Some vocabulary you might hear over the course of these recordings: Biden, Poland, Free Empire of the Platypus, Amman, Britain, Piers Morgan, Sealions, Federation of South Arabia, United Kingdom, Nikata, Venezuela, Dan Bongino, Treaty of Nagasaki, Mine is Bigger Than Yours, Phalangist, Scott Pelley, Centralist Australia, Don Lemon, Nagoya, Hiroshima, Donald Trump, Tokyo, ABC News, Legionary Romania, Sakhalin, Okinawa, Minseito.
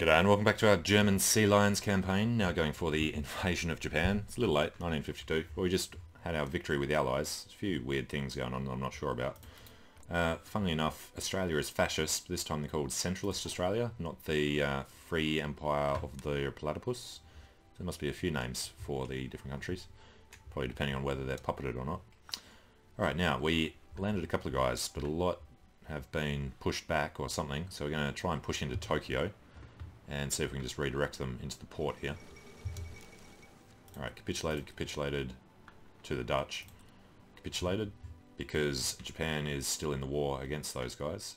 G'day and welcome back to our German Sea Lions campaign, now going for the invasion of Japan. It's a little late, 1952, but we just had our victory with the Allies. There's a few weird things going on that I'm not sure about. Funnily enough, Australia is fascist, but this time they're called Centralist Australia, not the Free Empire of the Platypus. There must be a few names for the different countries, probably depending on whether they're puppeted or not. Alright, now we landed a couple of guys, but a lot have been pushed back or something, so we're going to try and push into Tokyo and see if we can just redirect them into the port here. Alright, capitulated to the Dutch. Capitulated because Japan is still in the war against those guys.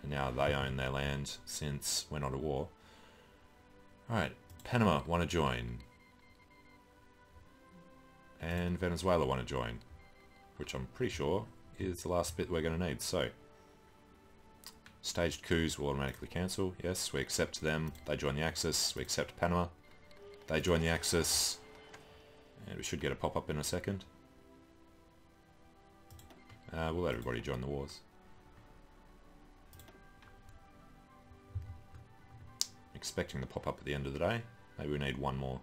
And now they own their land since we're not at war. Alright, Panama want to join. And Venezuela want to join. Which I'm pretty sure is the last bit we're going to need, so... Staged coups will automatically cancel. Yes, we accept them. They join the Axis. We accept Panama. They join the Axis. And we should get a pop-up in a second. We'll let everybody join the wars. Expecting the pop-up at the end of the day. Maybe we need one more.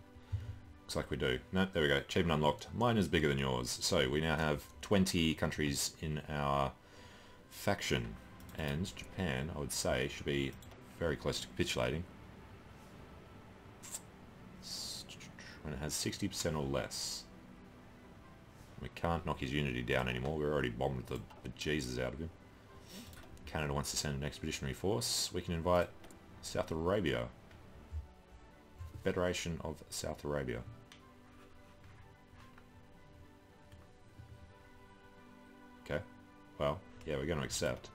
Looks like we do. No, there we go. Achievement unlocked. Mine is bigger than yours. So we now have 20 countries in our faction. And Japan, I would say, should be very close to capitulating when it has 60% or less. We can't knock his unity down anymore. We already bombed the bejesus out of him. Canada wants to send an expeditionary force. We can invite South Arabia. Federation of South Arabia. Okay. Well, yeah, we're going to accept.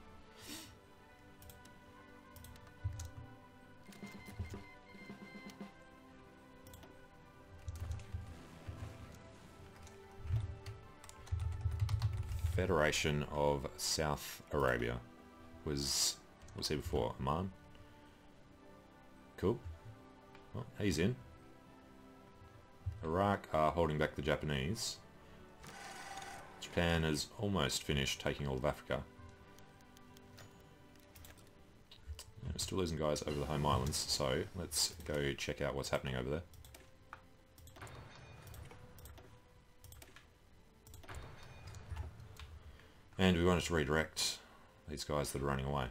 Federation of South Arabia was here before Amman. Cool. Well, he's in. Iraq are holding back the Japanese. Japan has almost finished taking all of Africa. And we're still losing guys over the home islands, so let's go check out what's happening over there. And we wanted to redirect these guys that are running away.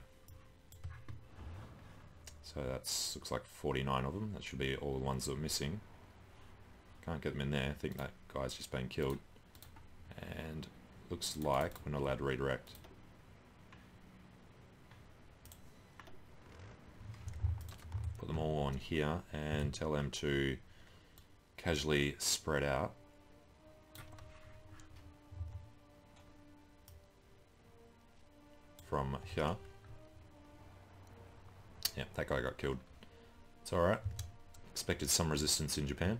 So that's, looks like 49 of them. That should be all the ones that are missing. Can't get them in there. I think that guy's just been killed. And looks like we're not allowed to redirect. Put them all on here and tell them to casually spread out. From here. Yeah, that guy got killed. It's alright. Expected some resistance in Japan.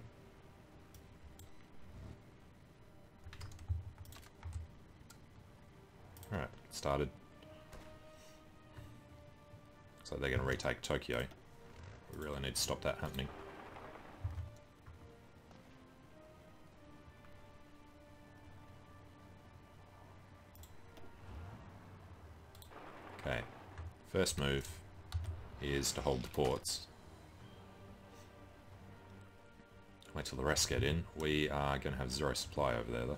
Alright, started. So they're going to retake Tokyo. We really need to stop that happening. Okay, first move is to hold the ports. Wait till the rest get in. We are going to have zero supply over there though.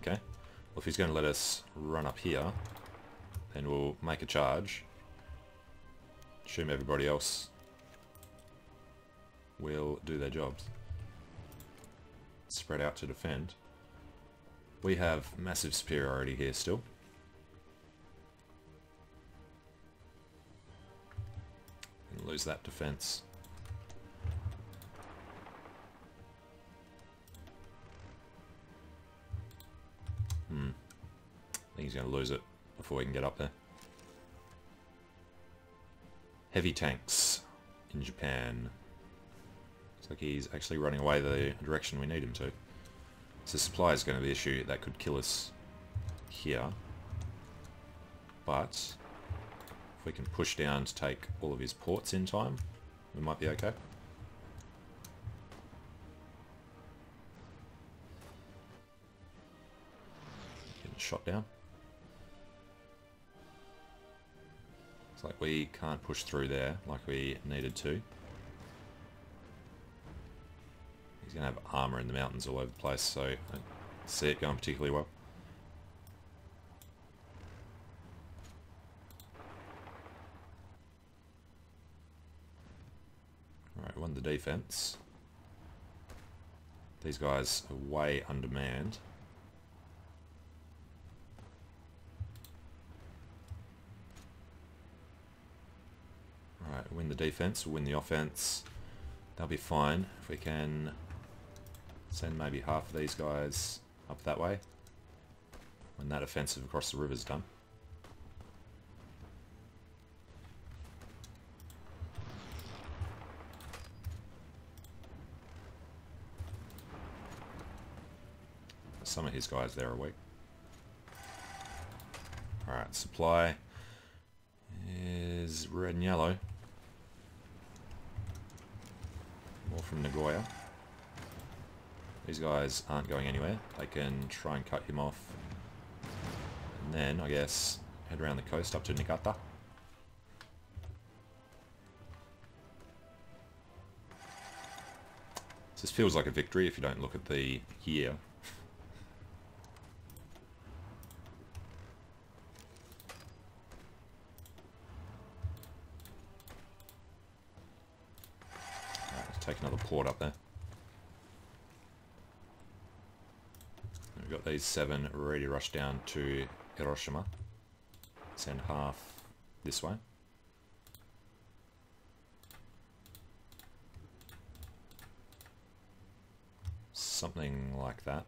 Okay, well if he's going to let us run up here, then we'll make a charge. Assume everybody else will do their jobs. Spread out to defend. We have massive superiority here still. And lose that defense. I think he's going to lose it before we can get up there. Heavy tanks in Japan. Like he's actually running away the direction we need him to. So supply is going to be an issue that could kill us here. But if we can push down to take all of his ports in time, we might be okay. shot down. It's like we can't push through there like we needed to. He's going to have armor in the mountains all over the place, so I don't see it going particularly well. Alright, we won the defense. These guys are way undermanned. Alright, win the defense, win the offense. They'll be fine if we can send maybe half of these guys up that way when that offensive across the river's done. Some of his guys there are weak. Alright, supply is red and yellow. More from Nagoya. These guys aren't going anywhere. They can try and cut him off. And then, I guess, head around the coast up to Nikata. This feels like a victory if you don't look at the year. Right, let's take another port up there. We've got these 7 ready to rush down to Hiroshima. Send half this way. Something like that.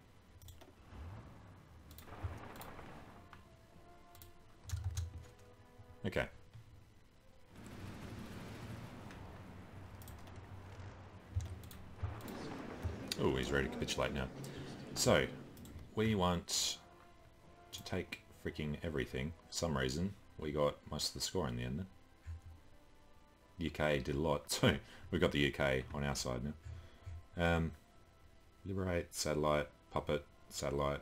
Okay. Oh, he's ready to capitulate now. So, we want to take freaking everything. For some reason, we got most of the score in the end then. UK did a lot too. We got the UK on our side now. Liberate, satellite, puppet, satellite,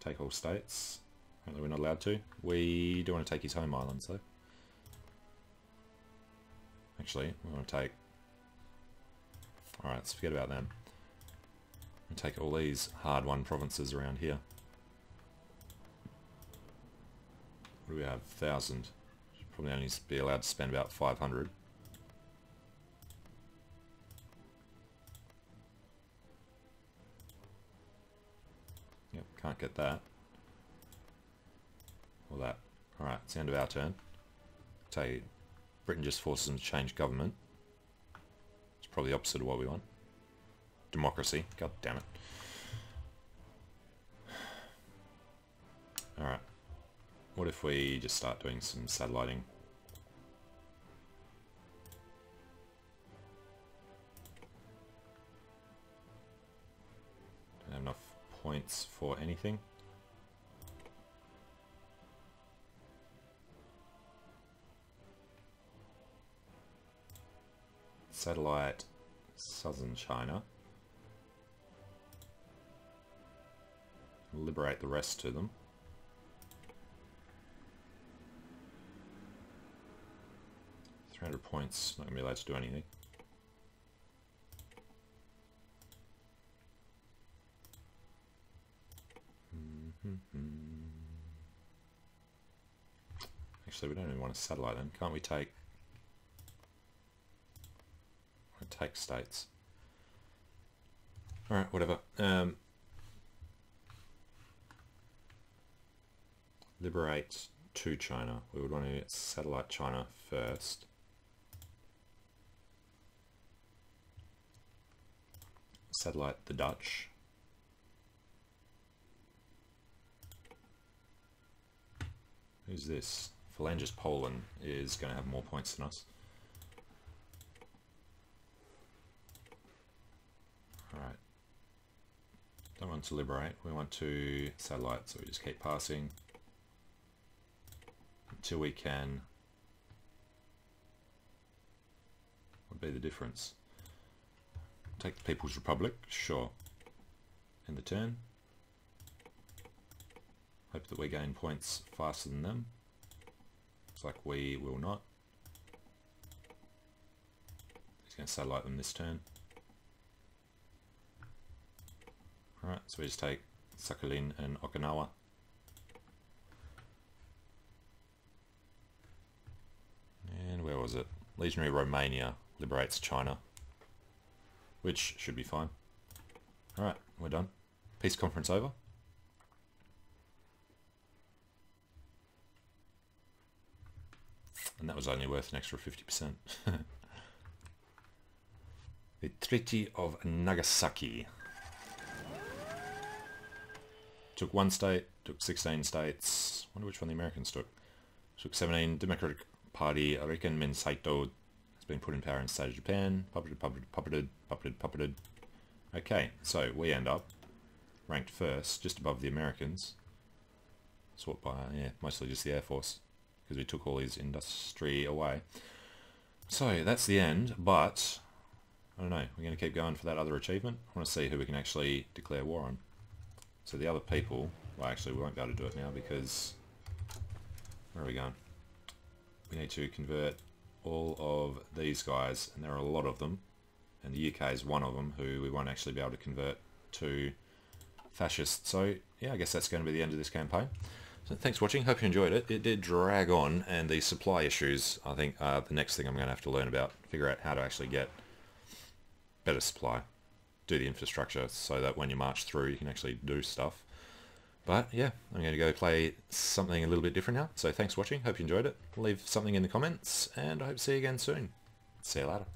take all states. Apparently we're not allowed to. We do want to take his home islands though. Actually, we want to take... Alright, let's forget about them. And take all these hard-won provinces around here. What do we have? 1,000. Should probably only be allowed to spend about 500. Yep, can't get that. Or that. Alright, it's the end of our turn. Tell you, Britain just forces them to change government. It's probably the opposite of what we want. Democracy. God damn it. Alright. What if we just start doing some satelliting? Don't have enough points for anything. Satellite southern China. Liberate the rest to them. £300, not going to be allowed to do anything. Actually, we don't even want to satellite them. Can't we take... take states. Alright, whatever. Liberate to China. We would want to satellite China first. Satellite the Dutch. Who's this? Phalangist Poland is going to have more points than us. Alright. Don't want to liberate. We want to satellite, so we just keep passing. Until we can... What would be the difference? Take the People's Republic, sure. End the turn. Hope that we gain points faster than them. Looks like we will not. He's going to satellite them this turn. Alright, so we just take Sakhalin and Okinawa. And where was it? Legionary Romania liberates China, which should be fine. Alright, we're done. Peace conference over. And that was only worth an extra 50%. The Treaty of Nagasaki. Took one state, took 16 states. I wonder which one the Americans took. Took 17. Democratic Party, I reckon Minseito has been put in power in the state of Japan. Puppeted. Okay, so we end up ranked first, just above the Americans. Sort by, yeah, mostly just the Air Force, because we took all his industry away. So that's the end, but I don't know, we're going to keep going for that other achievement. I want to see who we can actually declare war on. So the other people, well actually we won't be able to do it now because, where are we going? We need to convert all of these guys, and there are a lot of them, and the UK is one of them who we won't actually be able to convert to fascist. So yeah, I guess that's going to be the end of this campaign. So thanks for watching, hope you enjoyed it. It did drag on, and the supply issues I think are the next thing I'm going to have to learn about, figure out how to actually get better supply, do the infrastructure so that when you march through you can actually do stuff. But yeah, I'm going to go play something a little bit different now. So thanks for watching, hope you enjoyed it. Leave something in the comments, and I hope to see you again soon. See you later.